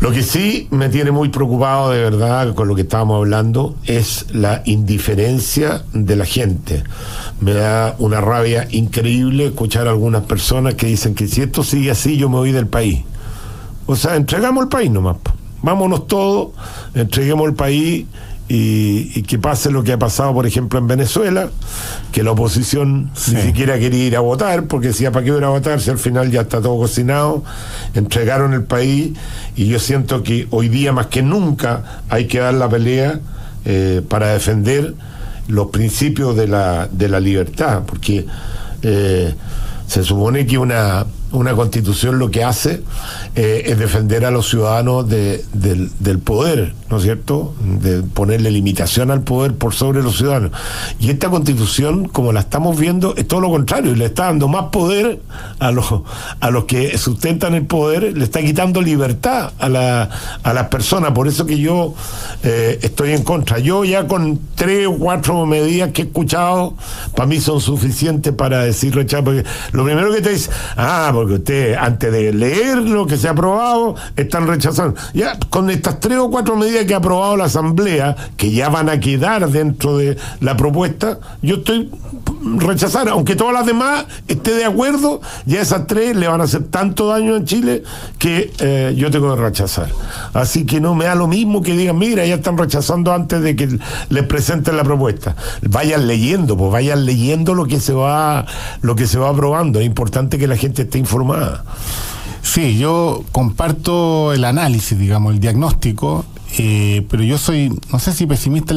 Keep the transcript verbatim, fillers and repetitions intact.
Lo que sí me tiene muy preocupado, de verdad, con lo que estábamos hablando, es la indiferencia de la gente. Me da una rabia increíble escuchar a algunas personas que dicen que si esto sigue así, yo me voy del país. O sea, entregamos el país nomás. Vámonos todos, entreguemos el país y, y que pase lo que ha pasado, por ejemplo, en Venezuela, que la oposición sí. ni siquiera quería ir a votar, porque decía, ¿para qué iba a votar si al final ya está todo cocinado? Entregaron el país, y yo siento que hoy día más que nunca hay que dar la pelea eh, para defender los principios de la, de la libertad, porque eh, se supone que una... una constitución lo que hace eh, es defender a los ciudadanos de, del, del poder, ¿no es cierto?, de ponerle limitación al poder por sobre los ciudadanos. Y esta constitución, como la estamos viendo, es todo lo contrario, le está dando más poder a los a los que sustentan el poder, le está quitando libertad a la, a las personas. Por eso que yo eh, estoy en contra. Yo ya con tres o cuatro medidas que he escuchado, para mí son suficientes para decir rechazo, porque lo primero que te dice, ah, porque ustedes, antes de leer lo que se ha aprobado, están rechazando. Ya con estas tres o cuatro medidas que ha aprobado la Asamblea, que ya van a quedar dentro de la propuesta, yo estoy rechazando. Aunque todas las demás esté de acuerdo, ya esas tres le van a hacer tanto daño en Chile que eh, yo tengo que rechazar. Así que no me da lo mismo que digan, mira, ya están rechazando antes de que les presenten la propuesta. Vayan leyendo, pues vayan leyendo lo que se va, lo que se va aprobando. Es importante que la gente esté informada. Sí, yo comparto el análisis, digamos, el diagnóstico, eh, pero yo soy, no sé si pesimista en la